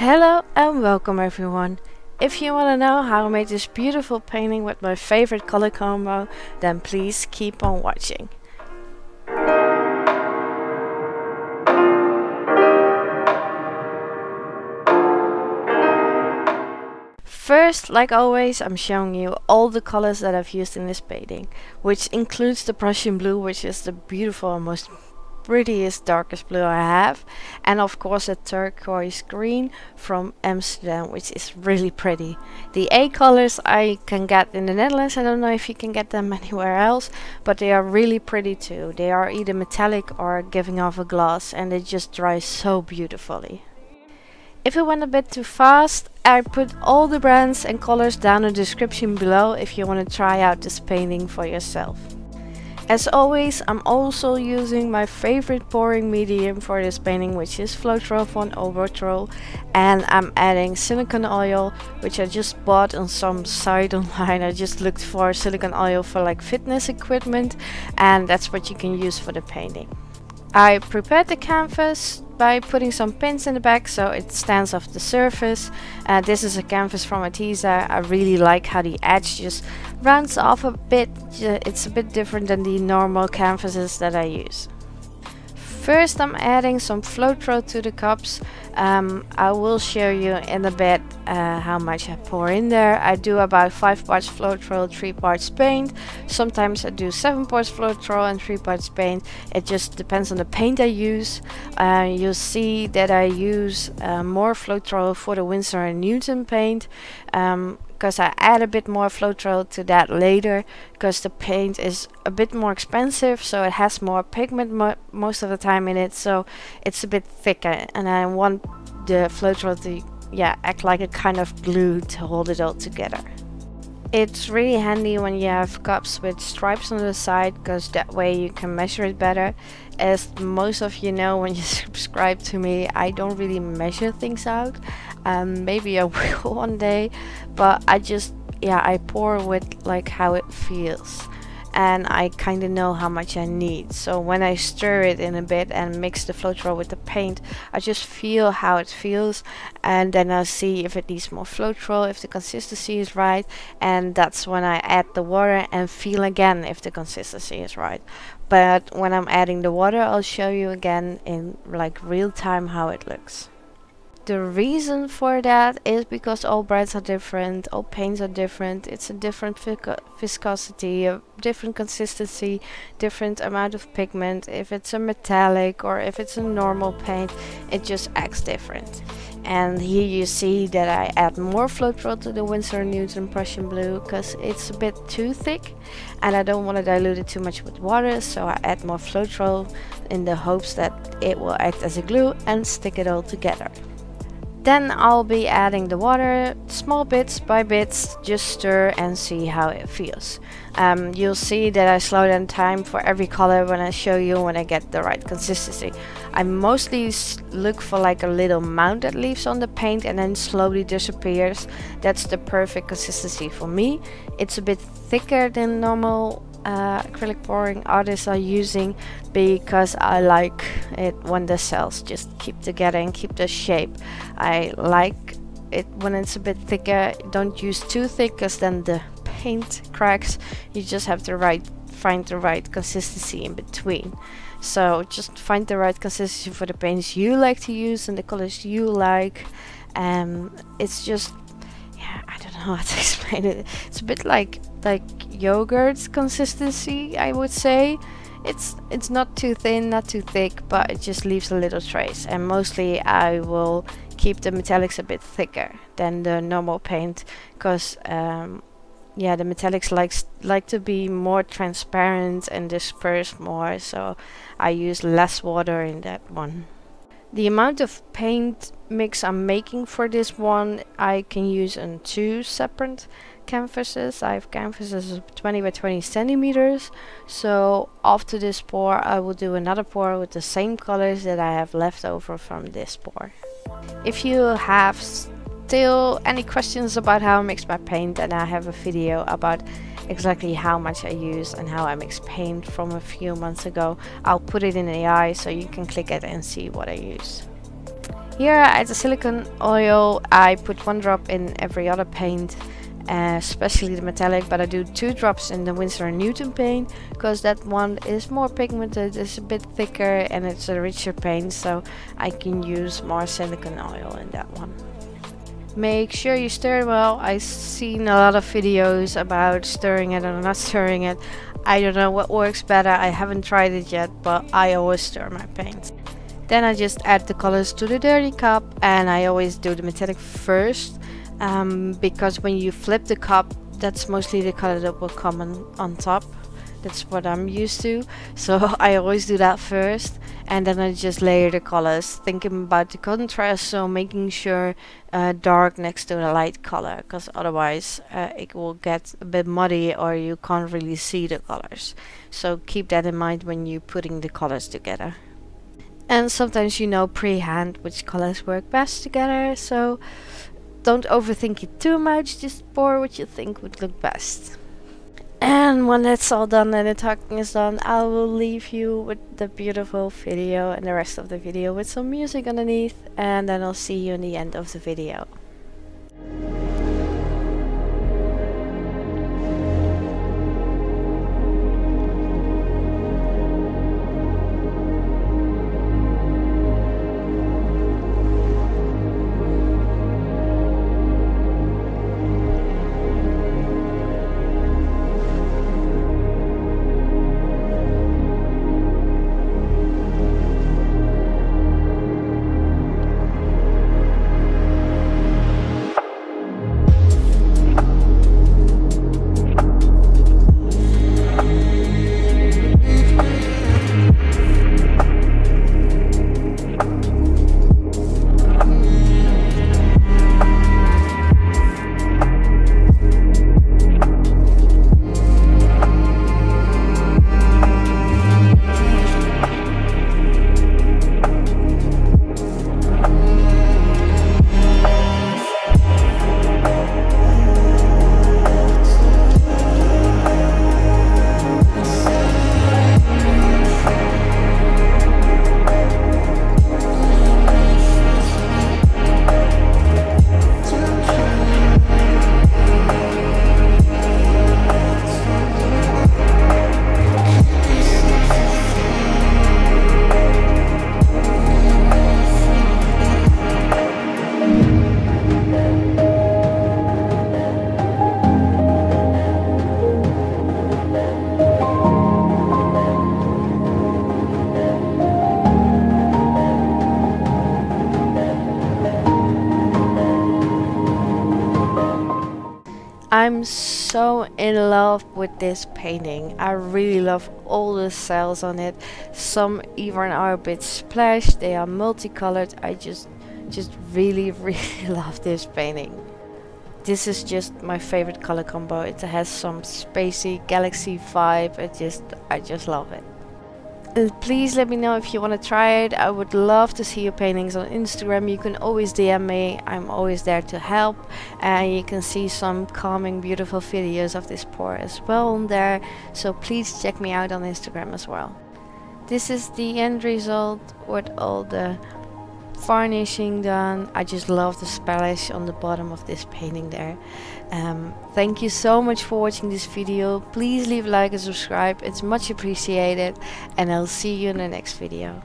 Hello and welcome everyone. If you want to know how I made this beautiful painting with my favorite color combo, then please keep on watching. First, like always, I'm showing you all the colors that I've used in this painting, which includes the Prussian blue, which is the beautiful and most prettiest darkest blue I have, and of course a turquoise green from Amsterdam, which is really pretty. The A colors I can get in the Netherlands. I don't know if you can get them anywhere else, but they are really pretty too. They are either metallic or giving off a gloss, and they just dry so beautifully. If it went a bit too fast, I put all the brands and colors down in the description below if you want to try out this painting for yourself. As always, I'm also using my favorite pouring medium for this painting, which is Floetrol from Overtrol, and I'm adding silicone oil, which I just bought on some site online. I just looked for silicone oil for like fitness equipment, and that's what you can use for the painting. I prepared the canvas by putting some pins in the back so it stands off the surface. This is a canvas from Atisa. I really like how the edge just runs off a bit. It's a bit different than the normal canvases that I use. First, I'm adding some Floetrol to the cups. I will show you in a bit how much I pour in there. I do about 5 parts Floetrol, 3 parts paint. Sometimes I do 7 parts Floetrol and 3 parts paint. It just depends on the paint I use. You'll see that I use more Floetrol for the Winsor & Newton paint, because I add a bit more Floetrol to that later, because the paint is a bit more expensive, so it has more pigment most of the time in it, so it's a bit thicker, and I want the Floetrol to act like a kind of glue to hold it all together. It's really handy when you have cups with stripes on the side, because that way you can measure it better. As most of you know, when you subscribe to me, I don't really measure things out. Maybe I will one day, but I just I pour with like how it feels, and I kind of know how much I need. So when I stir it in a bit and mix the Floetrol with the paint, I just feel how it feels, and then I'll see if it needs more Floetrol, if the consistency is right, and that's when I add the water and feel again if the consistency is right. But when I'm adding the water, I'll show you again in like real time how it looks. The reason for that is because all brands are different, all paints are different, it's a different viscosity, a different consistency, different amount of pigment. If it's a metallic or if it's a normal paint, it just acts different. And here you see that I add more Floetrol to the Winsor & Newton Prussian blue, because it's a bit too thick and I don't want to dilute it too much with water, so I add more Floetrol in the hopes that it will act as a glue and stick it all together. Then I'll be adding the water, small bits by bits, just stir and see how it feels. You'll see that I slow down time for every color when I show you when I get the right consistency. I mostly look for like a little mound that leaves on the paint and then slowly disappears. That's the perfect consistency for me. It's a bit thicker than normal acrylic pouring artists are using, because I like it when the cells just keep together and keep the shape. I like it when it's a bit thicker. Don't use too thick, because then the paint cracks. You just have to find the right consistency in between. So just find the right consistency for the paints you like to use and the colors you like. It's just I don't know how to explain it. It's a bit like yogurt consistency, I would say. It's not too thin, not too thick, but it just leaves a little trace. And mostly I will keep the metallics a bit thicker than the normal paint, because the metallics like to be more transparent and disperse more, so I use less water in that one. The amount of paint mix I'm making for this one, I can use on 2 separate canvases. I have canvases of 20 by 20 centimeters, so after this pour I will do another pour with the same colors that I have left over from this pour. If you have still any questions about how I mix my paint, then I have a video about exactly how much I use and how I mix paint from a few months ago. I'll put it in AI so you can click it and see what I use. Here at the silicone oil I put 1 drop in every other paint, especially the metallic, but I do 2 drops in the Winsor & Newton paint because that one is more pigmented, it's a bit thicker and it's a richer paint, so I can use more silicone oil in that one. Make sure you stir well. I've seen a lot of videos about stirring it or not stirring it. I don't know what works better, I haven't tried it yet, but I always stir my paints. Then I just add the colors to the dirty cup, and I always do the metallic first, because when you flip the cup, that's mostly the color that will come on top. That's what I'm used to, so I always do that first, and then I just layer the colors, thinking about the contrast, so making sure dark next to the light color, because otherwise it will get a bit muddy or you can't really see the colors. So keep that in mind when you're putting the colors together. And sometimes you know pre-hand which colors work best together, so don't overthink it too much, just pour what you think would look best. And when that's all done and the talking is done, I will leave you with the beautiful video and the rest of the video with some music underneath, and then I'll see you in the end of the video. I'm so in love with this painting. I really love all the cells on it. Some even are a bit splashed, they are multicolored. I just really love this painting. This is just my favorite color combo. It has some spacey galaxy vibe. I just love it. Please let me know if you want to try it. I would love to see your paintings on Instagram. You can always DM me, I'm always there to help, and you can see some calming beautiful videos of this pour as well on there, so please check me out on Instagram as well. This is the end result with all the varnishing done. I just love the splash on the bottom of this painting there. Thank you so much for watching this video. Please leave a like and subscribe, it's much appreciated, and I'll see you in the next video.